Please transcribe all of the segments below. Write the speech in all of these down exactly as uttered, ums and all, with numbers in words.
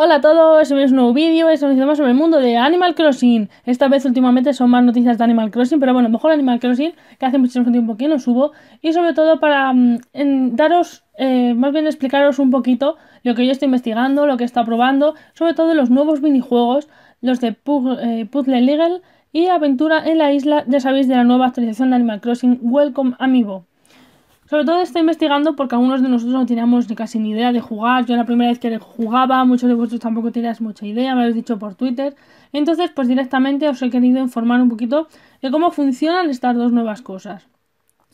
Hola a todos, hoy es un nuevo vídeo, es un vídeo sobre el mundo de Animal Crossing. Esta vez últimamente son más noticias de Animal Crossing, pero bueno, mejor Animal Crossing, que hace muchísimo tiempo que no subo. Y sobre todo para um, en, daros, eh, más bien explicaros un poquito lo que yo estoy investigando, lo que está probando. Sobre todo los nuevos minijuegos, los de Pu eh, Puzzle League y Aventura en la isla, ya sabéis, de la nueva actualización de Animal Crossing, Welcome Amiibo. Sobre todo estoy investigando porque algunos de nosotros no teníamos ni casi ni idea de jugar. Yo la primera vez que jugaba, muchos de vosotros tampoco teníais mucha idea, me habéis dicho por Twitter. Entonces pues directamente os he querido informar un poquito de cómo funcionan estas dos nuevas cosas.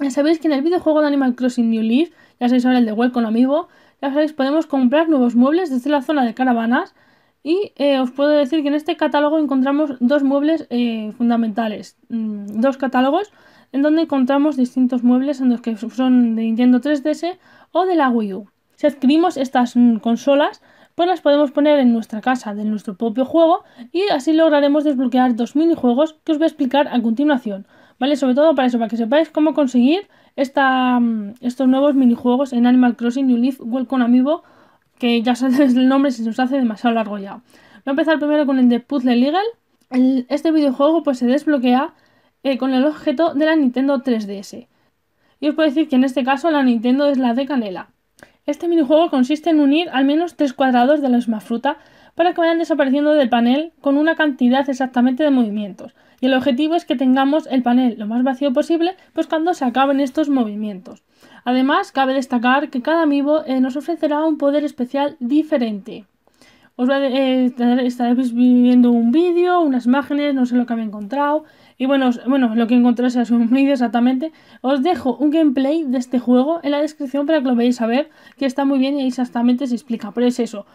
Ya sabéis que en el videojuego de Animal Crossing New Leaf, ya sabéis ahora el de Welcome Amiibo, ya sabéis, podemos comprar nuevos muebles desde la zona de caravanas. Y eh, os puedo decir que en este catálogo encontramos dos muebles eh, fundamentales, mm, dos catálogos en donde encontramos distintos muebles en los que son de Nintendo tres D S o de la Wii U. Si adquirimos estas consolas, pues las podemos poner en nuestra casa de nuestro propio juego y así lograremos desbloquear dos minijuegos que os voy a explicar a continuación, ¿vale? Sobre todo para eso, para que sepáis cómo conseguir esta, estos nuevos minijuegos en Animal Crossing New Leaf Welcome Amiibo, que ya sabéis el nombre si se os hace demasiado largo ya. Voy a empezar primero con el de Puzzle League. El, este videojuego pues se desbloquea Eh, con el objeto de la Nintendo tres D S. Y os puedo decir que en este caso la Nintendo es la de canela. Este minijuego consiste en unir al menos tres cuadrados de la misma fruta para que vayan desapareciendo del panel con una cantidad exactamente de movimientos. Y el objetivo es que tengamos el panel lo más vacío posible, pues cuando se acaben estos movimientos. Además, cabe destacar que cada amiibo eh, nos ofrecerá un poder especial diferente. Os voy a, eh, estaréis viendo un vídeo, unas imágenes, no sé lo que había encontrado. Y bueno, bueno, lo que encontré es un vídeo exactamente. Os dejo un gameplay de este juego en la descripción para que lo veáis a ver, que está muy bien y ahí exactamente se explica. Pero es eso,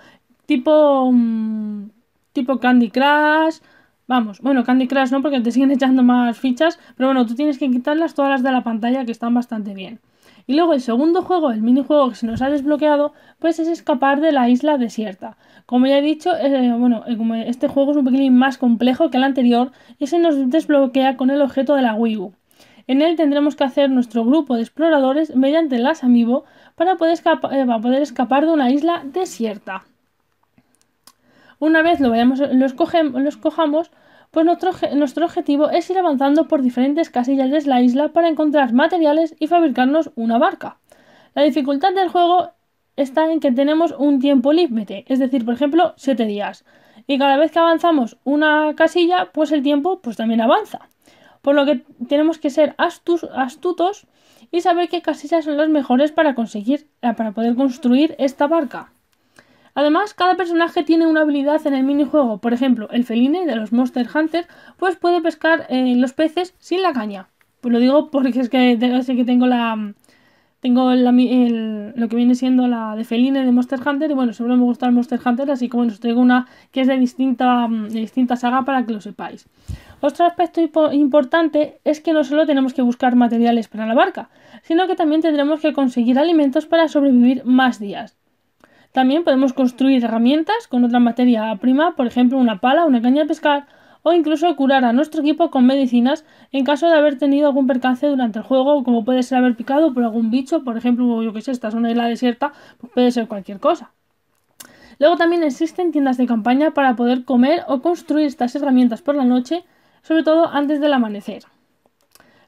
tipo, mmm, tipo Candy Crush, vamos, bueno, Candy Crush no, porque te siguen echando más fichas. Pero bueno, tú tienes que quitarlas todas las de la pantalla, que están bastante bien. Y luego el segundo juego, el minijuego que se nos ha desbloqueado, pues es escapar de la isla desierta. Como ya he dicho, eh, bueno, este juego es un poquitín más complejo que el anterior y se nos desbloquea con el objeto de la Wii U. En él tendremos que hacer nuestro grupo de exploradores mediante las amiibo para poder, escapa eh, para poder escapar de una isla desierta. Una vez lo, vayamos, lo, escogemos, lo escojamos, pues nuestro, nuestro objetivo es ir avanzando por diferentes casillas de la isla para encontrar materiales y fabricarnos una barca. La dificultad del juego está en que tenemos un tiempo límite, es decir, por ejemplo, siete días. Y cada vez que avanzamos una casilla, pues el tiempo pues también avanza. Por lo que tenemos que ser astus, astutos y saber qué casillas son las mejores para, conseguir, para poder construir esta barca. Además, cada personaje tiene una habilidad en el minijuego. Por ejemplo, el feline de los Monster Hunters pues puede pescar eh, los peces sin la caña. Pues lo digo porque es que tengo, sé que tengo la tengo la, el, lo que viene siendo la de feline de Monster Hunter. Y bueno, seguro me gusta el Monster Hunter, así que bueno, os traigo una que es de distinta, de distinta saga para que lo sepáis. Otro aspecto importante es que no solo tenemos que buscar materiales para la barca, sino que también tendremos que conseguir alimentos para sobrevivir más días. También podemos construir herramientas con otra materia prima, por ejemplo una pala, una caña de pescar o incluso curar a nuestro equipo con medicinas en caso de haber tenido algún percance durante el juego, como puede ser haber picado por algún bicho, por ejemplo, yo que sé, esta es una isla desierta, pues puede ser cualquier cosa. Luego también existen tiendas de campaña para poder comer o construir estas herramientas por la noche, sobre todo antes del amanecer.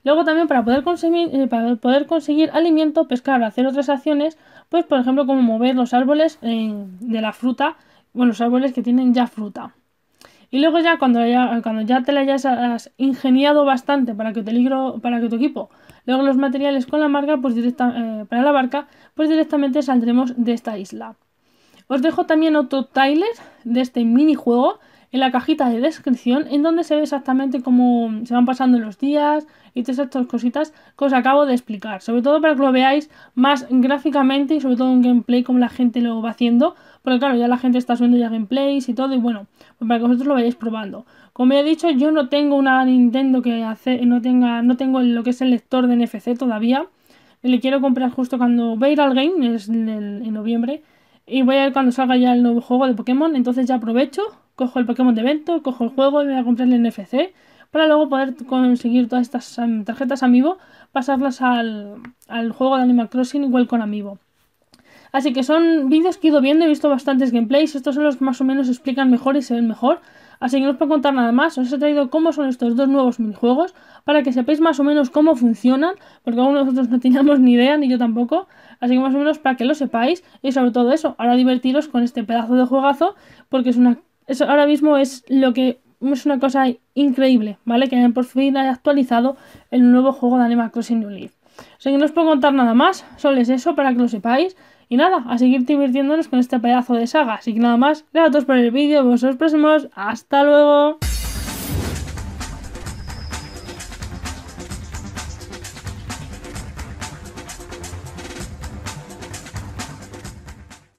Luego también para poder conseguir, eh, para poder conseguir alimento, pescar o hacer otras acciones, pues por ejemplo como mover los árboles eh, de la fruta, bueno, los árboles que tienen ya fruta. Y luego ya cuando ya, cuando ya te la hayas ingeniado bastante para que, te ligro, para que tu equipo logre los materiales con la marca, pues directa, eh, para la barca, pues directamente saldremos de esta isla. Os dejo también otro trailer de este minijuego en la cajita de descripción, en donde se ve exactamente cómo se van pasando los días y todas estas cositas que os acabo de explicar. Sobre todo para que lo veáis más gráficamente y sobre todo en gameplay como la gente lo va haciendo. Porque claro, ya la gente está subiendo ya gameplays y todo, y bueno, pues para que vosotros lo vayáis probando. Como ya he dicho, yo no tengo una Nintendo que hace, no tenga, no tengo lo que es el lector de N F C todavía. Le quiero comprar justo cuando vaya a ir al game, es en, el, en noviembre. Y voy a ver cuando salga ya el nuevo juego de Pokémon. Entonces ya aprovecho, cojo el Pokémon de evento, cojo el juego y voy a comprar el N F C para luego poder conseguir todas estas um, tarjetas Amiibo, pasarlas al, al juego de Animal Crossing igual con Amiibo. Así que son vídeos que he ido viendo, he visto bastantes gameplays, estos son los que más o menos explican mejor y se ven mejor. Así que no os puedo contar nada más, os he traído cómo son estos dos nuevos minijuegos, para que sepáis más o menos cómo funcionan, porque algunos de nosotros no teníamos ni idea, ni yo tampoco. Así que más o menos para que lo sepáis, y sobre todo eso, ahora divertiros con este pedazo de juegazo, porque es una, es, ahora mismo es lo que... es una cosa increíble, ¿vale? Que por fin haya actualizado el nuevo juego de Animal Crossing New Leaf. Así que no os puedo contar nada más, solo es eso para que lo sepáis. Y nada, a seguir divirtiéndonos con este pedazo de saga. Así que nada más, gracias a todos por el vídeo, vemos en los próximos, ¡hasta luego!